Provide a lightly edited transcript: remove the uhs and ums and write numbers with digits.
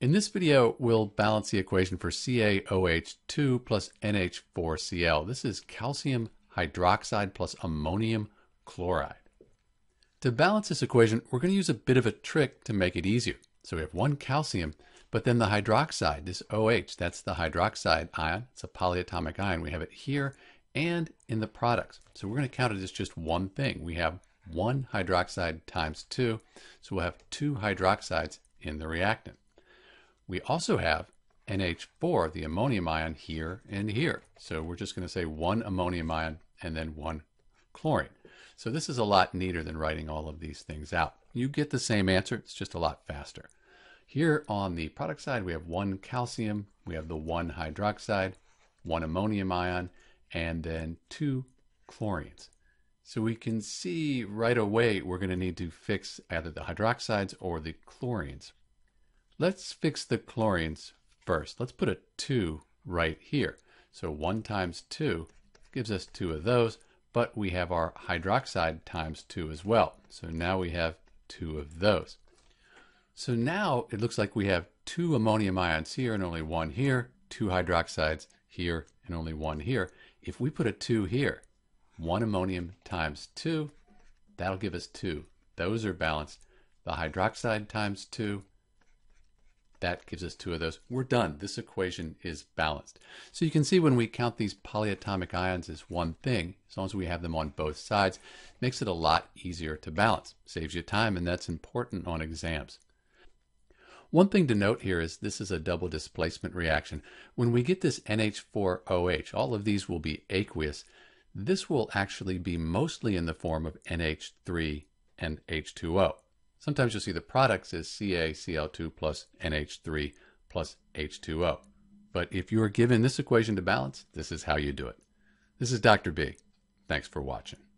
In this video, we'll balance the equation for CaOH2 plus NH4Cl. This is calcium hydroxide plus ammonium chloride. To balance this equation, we're going to use a bit of a trick to make it easier. So we have one calcium, but then the hydroxide, this OH, that's the hydroxide ion. It's a polyatomic ion. We have it here and in the products. So we're going to count it as just one thing. We have one hydroxide times two. So we'll have two hydroxides in the reactant. We also have NH4, the ammonium ion, here and here. So we're just going to say one ammonium ion and then one chlorine. So this is a lot neater than writing all of these things out. You get the same answer, it's just a lot faster. Here on the product side, we have one calcium, we have the one hydroxide, one ammonium ion, and then two chlorines. So we can see right away we're going to need to fix either the hydroxides or the chlorines. Let's fix the chlorines first. Let's put a 2 right here. So 1 times 2 gives us 2 of those, but we have our hydroxide times 2 as well. So now we have 2 of those. So now it looks like we have 2 ammonium ions here and only 1 here, 2 hydroxides here and only 1 here. If we put a 2 here, 1 ammonium times 2, that'll give us 2. Those are balanced. The hydroxide times 2, that gives us 2 of those. We're done. This equation is balanced. So you can see when we count these polyatomic ions as one thing, as long as we have them on both sides, it makes it a lot easier to balance. Saves you time, and that's important on exams. One thing to note here is this is a double displacement reaction. When we get this NH4OH, all of these will be aqueous. This will actually be mostly in the form of NH3 and H2O. Sometimes you'll see the products as CaCl2 plus NH3 plus H2O. But if you are given this equation to balance, this is how you do it. This is Dr. B. Thanks for watching.